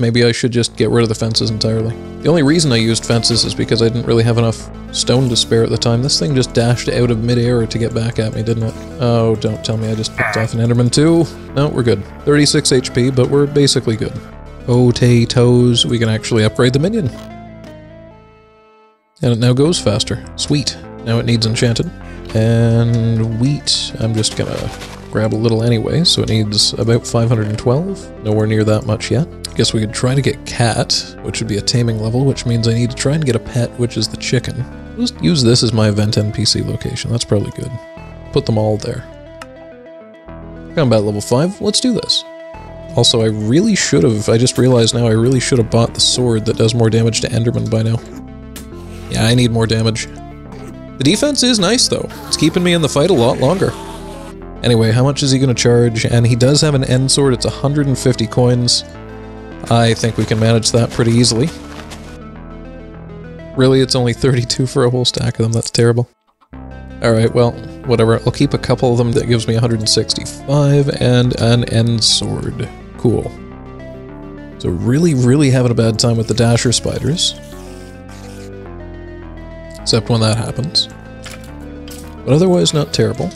Maybe I should just get rid of the fences entirely. The only reason I used fences is because I didn't really have enough stone to spare at the time. This thing just dashed out of midair to get back at me, didn't it? Oh, don't tell me I just picked off an Enderman too. No, we're good. 36 HP, but we're basically good. Potatoes. We can actually upgrade the minion. And it now goes faster. Sweet. Now it needs enchanted. And wheat. I'm just gonna grab a little anyway, so it needs about 512. Nowhere near that much yet. Guess we could try to get cat, which would be a taming level, which means I need to try and get a pet, which is the chicken. Just use this as my event NPC location. That's probably good. Put them all there. Combat level 5. Let's do this. Also, I really should have, I just realized now, I really should have bought the sword that does more damage to Enderman by now. Yeah, I need more damage. The defense is nice, though. It's keeping me in the fight a lot longer. Anyway, how much is he going to charge? And he does have an end sword. It's 150 coins. I think we can manage that pretty easily. Really, it's only 32 for a whole stack of them. That's terrible. Alright, well, whatever. I'll keep a couple of them. That gives me 165 and an end sword. Cool. So really, really having a bad time with the Dasher spiders. Except when that happens. But otherwise, not terrible.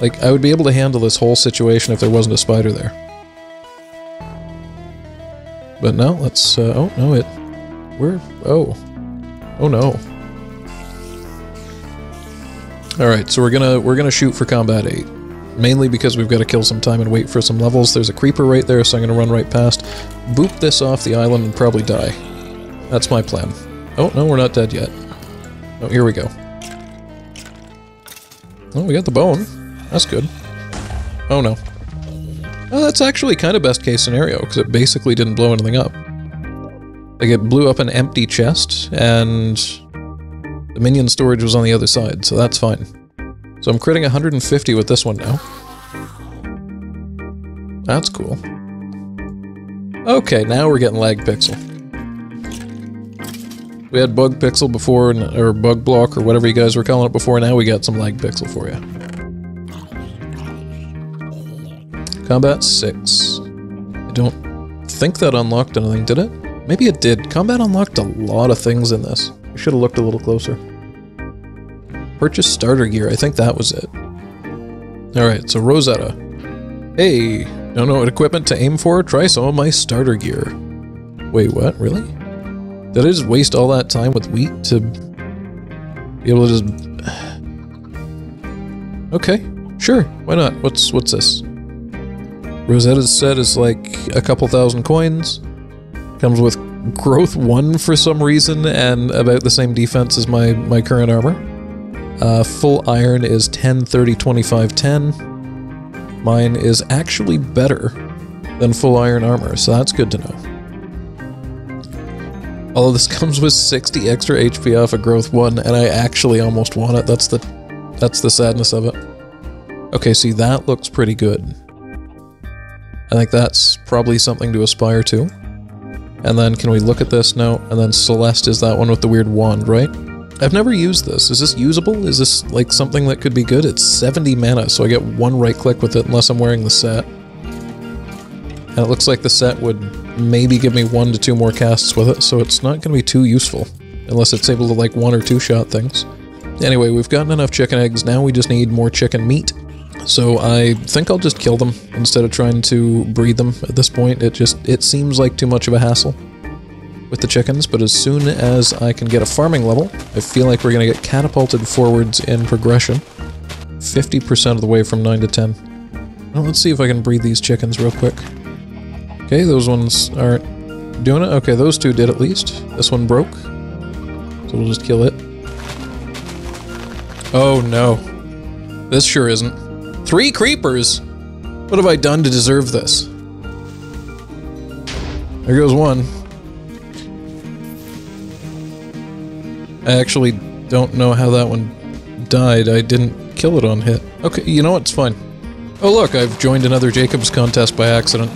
Like, I would be able to handle this whole situation if there wasn't a spider there. But no, let's, oh, no, it, we're, oh. Oh no. Alright, so we're gonna shoot for combat 8. Mainly because we've got to kill some time and wait for some levels. There's a creeper right there, so I'm gonna run right past. Boop this off the island and probably die. That's my plan. Oh, no, we're not dead yet. Oh, here we go. Oh, we got the bone. That's good. Oh, no. Oh, that's actually kind of best case scenario, because it basically didn't blow anything up. Like, it blew up an empty chest, and the minion storage was on the other side, so that's fine. So I'm critting 150 with this one now. That's cool. Okay, now we're getting lag pixel. We had bug pixel before, or bug block, or whatever you guys were calling it before, now we got some lag pixel for you. Combat 6. I don't think that unlocked anything, did it? Maybe it did. Combat unlocked a lot of things in this. I should have looked a little closer. Purchase starter gear. I think that was it. Alright, so Rosetta. Hey, don't know what equipment to aim for? Try some of my starter gear. Wait, what? Really? Did I just waste all that time with wheat to be able to just... Okay, sure. Why not? What's this? Rosetta's set is like a couple thousand coins. Comes with growth 1 for some reason and about the same defense as my current armor. Full iron is 10, 30, 25, 10. Mine is actually better than full iron armor, so that's good to know. Although this comes with 60 extra HP off of growth 1 and I actually almost want it. That's the sadness of it. Okay, see, that looks pretty good. I think that's probably something to aspire to. And then, can we look at this? No. And then Celeste is that one with the weird wand, right? I've never used this. Is this usable? Is this, like, something that could be good? It's 70 mana, so I get one right-click with it unless I'm wearing the set. And it looks like the set would maybe give me 1 to 2 more casts with it, so it's not going to be too useful. Unless it's able to, like, 1- or 2-shot things. Anyway, we've gotten enough chicken eggs, now we just need more chicken meat. So I think I'll just kill them instead of trying to breed them at this point. It seems like too much of a hassle with the chickens, but as soon as I can get a farming level, I feel like we're going to get catapulted forwards in progression. 50% of the way from 9 to 10. Well, let's see if I can breed these chickens real quick. Okay, those ones aren't doing it. Okay, those two did at least. This one broke. So we'll just kill it. Oh no. This sure isn't. 3 creepers? What have I done to deserve this? There goes one. I actually don't know how that one died. I didn't kill it on hit. Okay, you know what? It's fine. Oh look, I've joined another Jacob's contest by accident.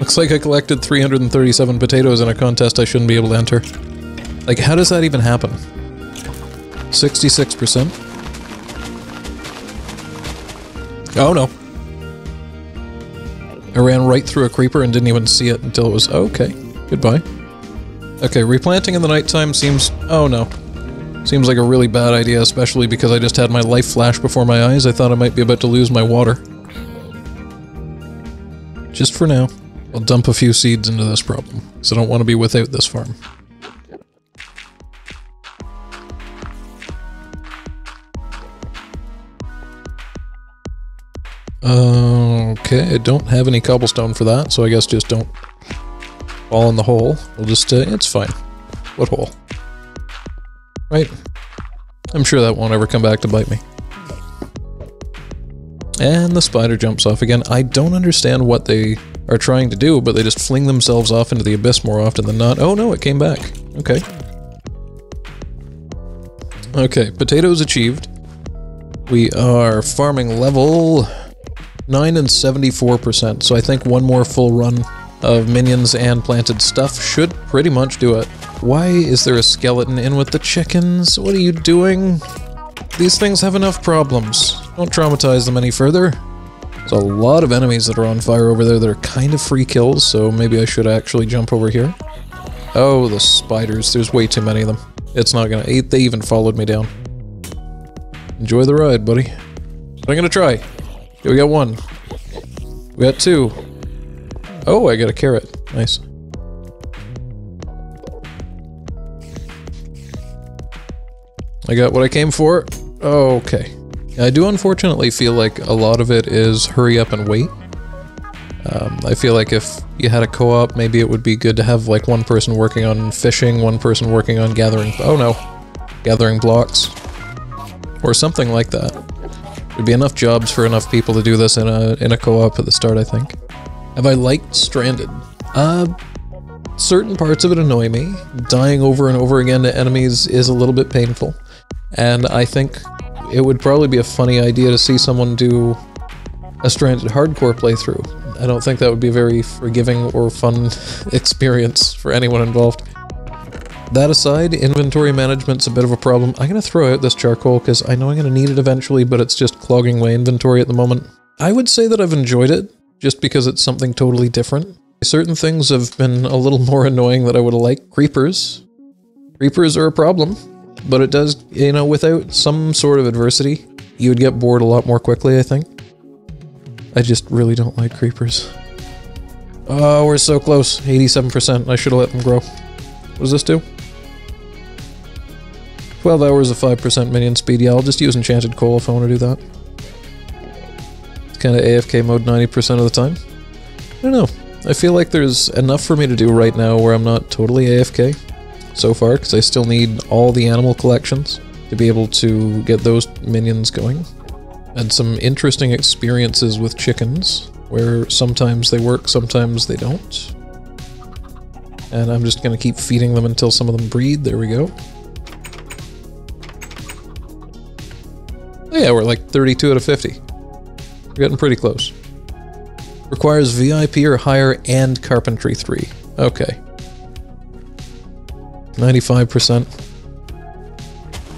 Looks like I collected 337 potatoes in a contest I shouldn't be able to enter. Like, how does that even happen? 66%. Oh no. I ran right through a creeper and didn't even see it until it was... Oh, okay. Goodbye. Okay, replanting in the nighttime seems... Oh, no. Seems like a really bad idea, especially because I just had my life flash before my eyes. I thought I might be about to lose my water. Just for now, I'll dump a few seeds into this problem, because I don't want to be without this farm. Okay, I don't have any cobblestone for that, so I guess just don't fall in the hole. We'll just, it's fine. What hole? Right? I'm sure that won't ever come back to bite me. And the spider jumps off again. I don't understand what they are trying to do, but they just fling themselves off into the abyss more often than not. Oh no, it came back. Okay. Okay, potatoes achieved. We are farming level 9 and 74%, so I think one more full run of minions and planted stuff should pretty much do it. Why is there a skeleton in with the chickens? What are you doing? These things have enough problems. Don't traumatize them any further. There's a lot of enemies that are on fire over there that are kind of free kills, so maybe I should actually jump over here. Oh, the spiders. There's way too many of them. It's not gonna... They even followed me down. Enjoy the ride, buddy. But I'm gonna try. Okay, we got one. We got two. Oh, I got a carrot. Nice. I got what I came for. Okay. I do unfortunately feel like a lot of it is hurry up and wait. I feel like if you had a co-op, maybe it would be good to have like one person working on fishing, one person working on gathering... Oh no. Gathering blocks. Or something like that. There'd be enough jobs for enough people to do this in a co-op at the start, I think. Have I liked Stranded? Certain parts of it annoy me. Dying over and over again to enemies is a little bit painful. And I think it would probably be a funny idea to see someone do a Stranded hardcore playthrough. I don't think that would be a very forgiving or fun experience for anyone involved. That aside, inventory management's a bit of a problem. I'm gonna throw out this charcoal because I know I'm gonna need it eventually, but it's just clogging my inventory at the moment. I would say that I've enjoyed it, just because it's something totally different. Certain things have been a little more annoying that I would have liked. Creepers. Creepers are a problem, but it does, you know, without some sort of adversity, you would get bored a lot more quickly, I think. I just really don't like creepers. Oh, we're so close. 87%. I should have let them grow. What does this do? 12 hours of 5% minion speed. Yeah, I'll just use enchanted coal if I want to do that. Kind of AFK mode 90% of the time. I don't know. I feel like there's enough for me to do right now where I'm not totally AFK so far, because I still need all the animal collections to be able to get those minions going. And some interesting experiences with chickens, where sometimes they work, sometimes they don't. And I'm just going to keep feeding them until some of them breed. There we go. Yeah, we're like 32 out of 50. We're getting pretty close. Requires VIP or higher and Carpentry 3. Okay. 95%.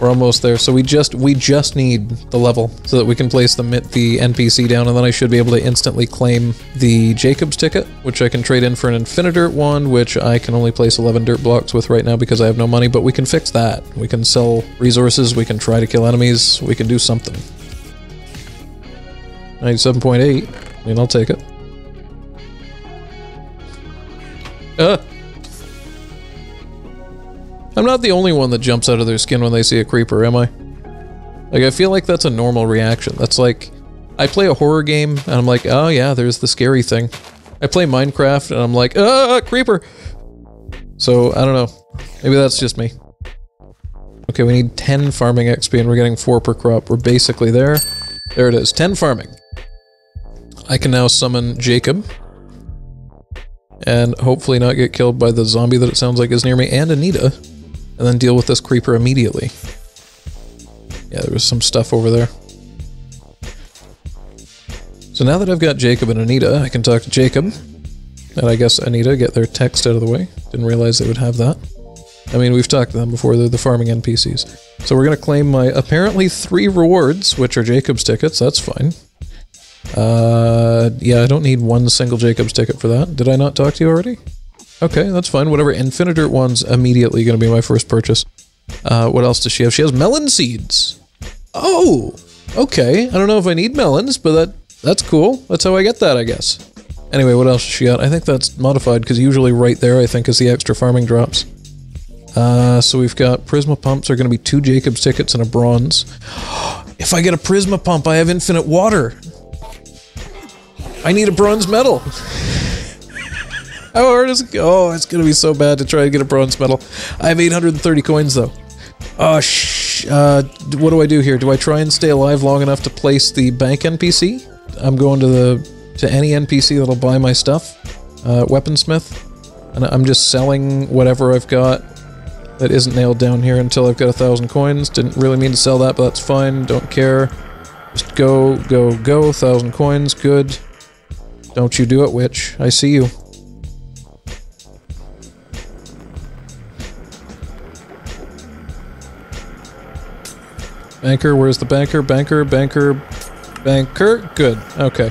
We're almost there. So we just need the level so that we can place the NPC down, and then I should be able to instantly claim the Jacob's ticket, which I can trade in for an Infinidirt Wand, which I can only place 11 dirt blocks with right now because I have no money, but we can fix that. We can sell resources, we can try to kill enemies, we can do something. 97.8. I mean, I'll take it. I'm not the only one that jumps out of their skin when they see a creeper, am I? Like, I feel like that's a normal reaction. That's like, I play a horror game, and I'm like, oh yeah, there's the scary thing. I play Minecraft, and I'm like, ah, creeper! So, I don't know. Maybe that's just me. Okay, we need 10 farming XP, and we're getting 4 per crop. We're basically there. There it is. 10 farming. I can now summon Jacob. And hopefully not get killed by the zombie that it sounds like is near me, and Anita. And then deal with this creeper immediately. Yeah, there was some stuff over there. So now that I've got Jacob and Anita, I can talk to Jacob. And I guess Anita, get their text out of the way. Didn't realize they would have that. I mean, we've talked to them before, they're the farming NPCs. So we're gonna claim my apparently 3 rewards, which are Jacob's tickets, that's fine. Yeah, I don't need one single Jacob's ticket for that. Did I not talk to you already? Okay, that's fine, whatever. Infinidirt Wand's immediately going to be my first purchase. What else does she have? She has melon seeds! Oh! Okay, I don't know if I need melons, but that's cool. That's how I get that, I guess. Anyway, what else does she got? I think that's modified, because usually right there, I think, is the extra farming drops. So we've got Prisma Pumps are going to be 2 Jacob's tickets and a bronze. If I get a Prisma Pump, I have infinite water! I need a bronze medal! How hard is it? Oh, it's going to be so bad to try and get a bronze medal. I have 830 coins, though. Oh, what do I do here? Do I try and stay alive long enough to place the bank NPC? I'm going to any NPC that'll buy my stuff. Weaponsmith. And I'm just selling whatever I've got that isn't nailed down here until I've got 1,000 coins. Didn't really mean to sell that, but that's fine. Don't care. Just go, go, go. 1,000 coins. Good. Don't you do it, witch. I see you. Banker, where's the banker? Banker, banker, banker. Good. Okay.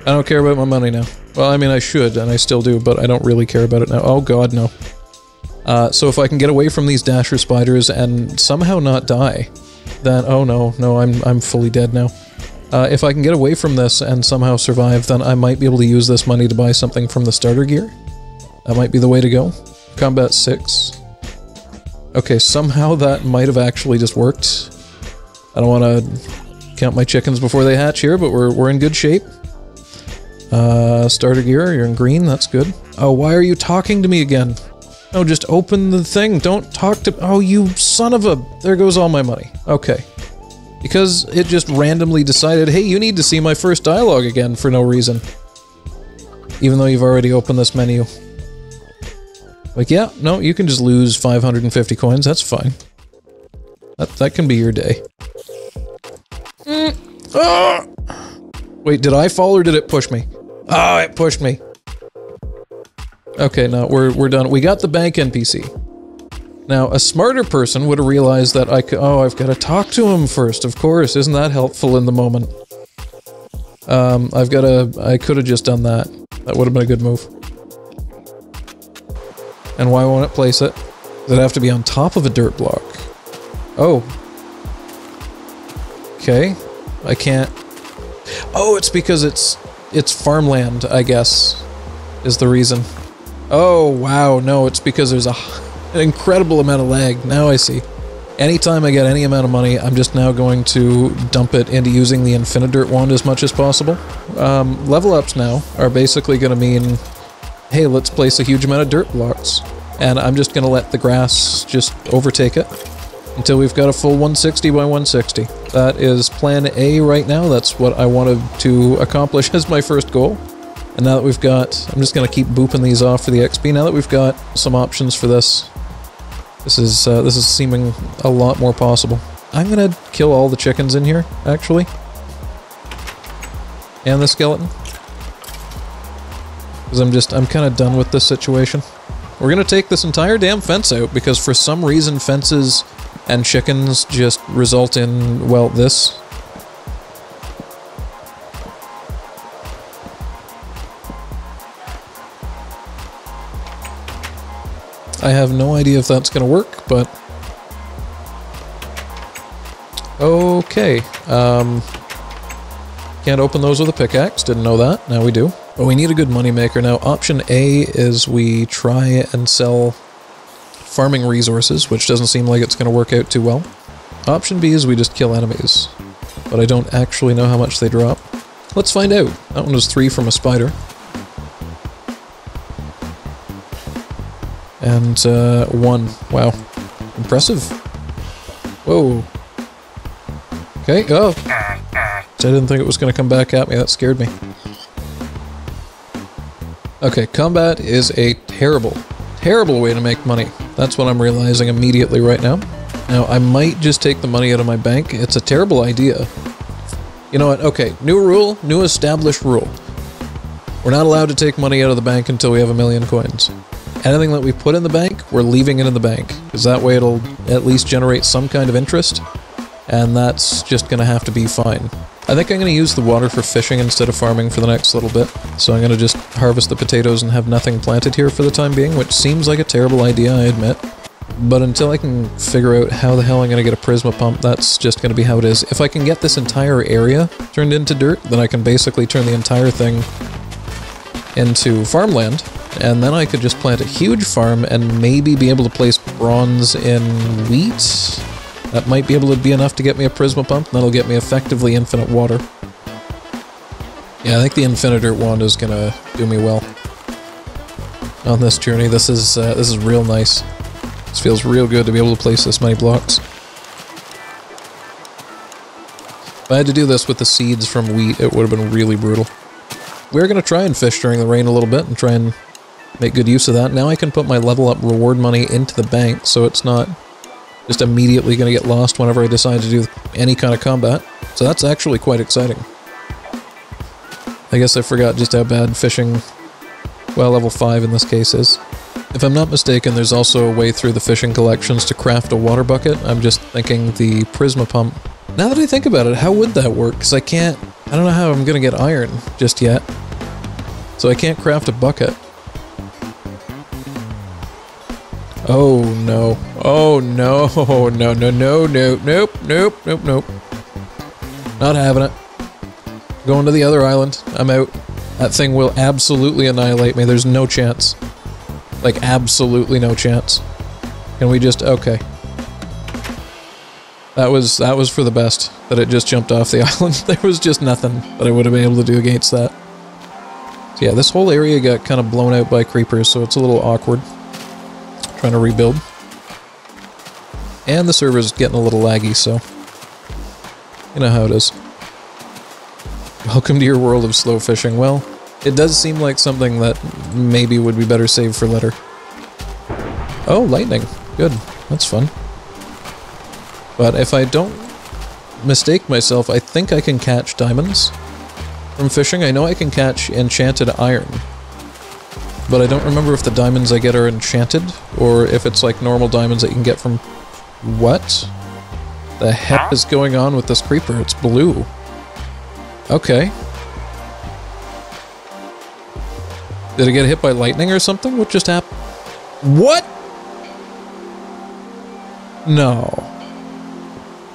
I don't care about my money now. Well, I mean, I should, and I still do, but I don't really care about it now. Oh, God, no. So if I can get away from these Dasher spiders and somehow not die, then... Oh, no. No, I'm fully dead now. If I can get away from this and somehow survive, then I might be able to use this money to buy something from the starter gear. That might be the way to go. Combat 6. Okay, somehow that might have actually just worked. I don't want to count my chickens before they hatch here, but we're in good shape. Starter gear, you're in green, that's good. Oh, why are you talking to me again? No, just open the thing, don't talk to- Oh, you son of a- There goes all my money. Okay. Because it just randomly decided, hey, you need to see my first dialogue again for no reason. Even though you've already opened this menu. Like, yeah, no, you can just lose 550 coins, that's fine. That can be your day. Ah! Wait, did I fall or did it push me? Ah, it pushed me. Okay, now we're done. We got the bank NPC. Now, a smarter person would have realized that I could... Oh, I've got to talk to him first, of course. Isn't that helpful in the moment? I could have just done that. That would have been a good move. And why won't it place it? Does it have to be on top of a dirt block? Oh. Okay. I can't... Oh, it's because it's farmland, I guess, is the reason. Oh, wow, no, it's because there's an incredible amount of lag. Now I see. Anytime I get any amount of money, I'm just now going to dump it into using the Infinidirt Wand as much as possible. Level ups now are basically going to mean, hey, let's place a huge amount of dirt blocks. And I'm just going to let the grass just overtake it. Until we've got a full 160 by 160. That is plan A right now. That's what I wanted to accomplish as my first goal. And now that we've got... I'm just going to keep booping these off for the XP. Now that we've got some options for this, this is seeming a lot more possible. I'm going to kill all the chickens in here, actually. And the skeleton. Because I'm kind of done with this situation. We're going to take this entire damn fence out, because for some reason fences... and chickens just result in, well, this. I have no idea if that's gonna work, but... Okay. Can't open those with a pickaxe, didn't know that, now we do. But we need a good moneymaker. Now, option A is we try and sell... farming resources, which doesn't seem like it's going to work out too well. Option B is we just kill enemies, but I don't actually know how much they drop. Let's find out. That one was 3 from a spider. And, 1. Wow. Impressive. Whoa. Okay, oh! I didn't think it was going to come back at me, that scared me. Okay, combat is a terrible way to make money. That's what I'm realizing immediately right now. Now, I might just take the money out of my bank. It's a terrible idea. You know what? Okay, new rule, new established rule. We're not allowed to take money out of the bank until we have 1,000,000 coins. Anything that we put in the bank, we're leaving it in the bank, because that way it'll at least generate some kind of interest, and that's just going to have to be fine. I think I'm going to use the water for fishing instead of farming for the next little bit, so I'm going to just harvest the potatoes and have nothing planted here for the time being, which seems like a terrible idea, I admit. But until I can figure out how the hell I'm going to get a Prisma Pump, that's just going to be how it is. If I can get this entire area turned into dirt, then I can basically turn the entire thing into farmland, and then I could just plant a huge farm and maybe be able to place bronze in wheat? That might be able to be enough to get me a Prisma Pump, and that'll get me effectively infinite water. Yeah, I think the Infinidirt Wand is going to do me well on this journey. This is real nice. This feels real good to be able to place this many blocks. If I had to do this with the seeds from wheat, it would have been really brutal. We're going to try and fish during the rain a little bit and try and make good use of that. Now I can put my level up reward money into the bank, so it's not just immediately going to get lost whenever I decide to do any kind of combat. So that's actually quite exciting. I guess I forgot just how bad fishing, well, level 5 in this case is. If I'm not mistaken, there's also a way through the fishing collections to craft a water bucket. I'm just thinking the Prisma Pump. Now that I think about it, how would that work? Because I don't know how I'm going to get iron just yet. So I can't craft a bucket. Oh no. Oh no. Nope. Not having it. Going to the other island. I'm out. That thing will absolutely annihilate me. There's no chance. Like, absolutely no chance. Can we just... okay. That was for the best, that it just jumped off the island. There was just nothing that I would have been able to do against that. So yeah, this whole area got kind of blown out by creepers, so it's a little awkward trying to rebuild. And the server's getting a little laggy, so you know how it is. Welcome to your world of slow fishing. Well, it does seem like something that maybe would be better saved for later. Oh, lightning. Good. That's fun. But if I don't mistake myself, I think I can catch diamonds from fishing. I know I can catch enchanted iron, but I don't remember if the diamonds I get are enchanted or if it's like normal diamonds that you can get from... what the heck is going on with this creeper? It's blue. Okay. Did I get hit by lightning or something? What just happened? What? No.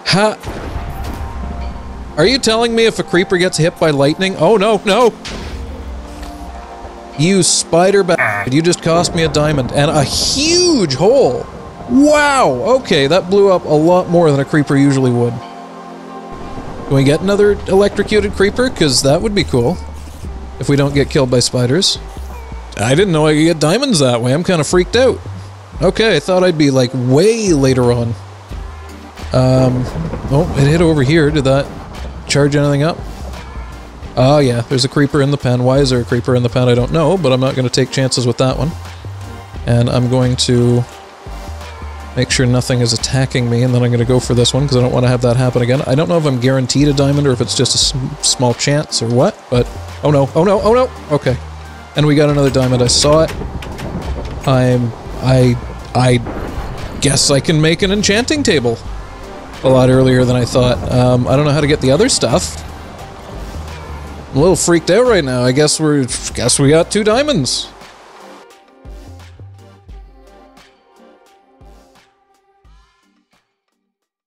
How? Are you telling me if a creeper gets hit by lightning? Oh no, no! You spider bastard, you just cost me a diamond and a huge hole! Wow! Okay, that blew up a lot more than a creeper usually would. Can we get another electrocuted creeper? Because that would be cool. If we don't get killed by spiders. I didn't know I could get diamonds that way, I'm kind of freaked out. Okay, I thought I'd be like way later on. Oh, it hit over here. Did that charge anything up? Oh yeah, there's a creeper in the pen. Why is there a creeper in the pen? I don't know, but I'm not going to take chances with that one. And I'm going to make sure nothing is attacking me, and then I'm going to go for this one, because I don't want to have that happen again. I don't know if I'm guaranteed a diamond, or if it's just a small chance, or what, but... oh no, oh no, oh no! Okay. And we got another diamond, I saw it. I guess I can make an enchanting table a lot earlier than I thought. I don't know how to get the other stuff. I'm a little freaked out right now. I guess we got 2 diamonds.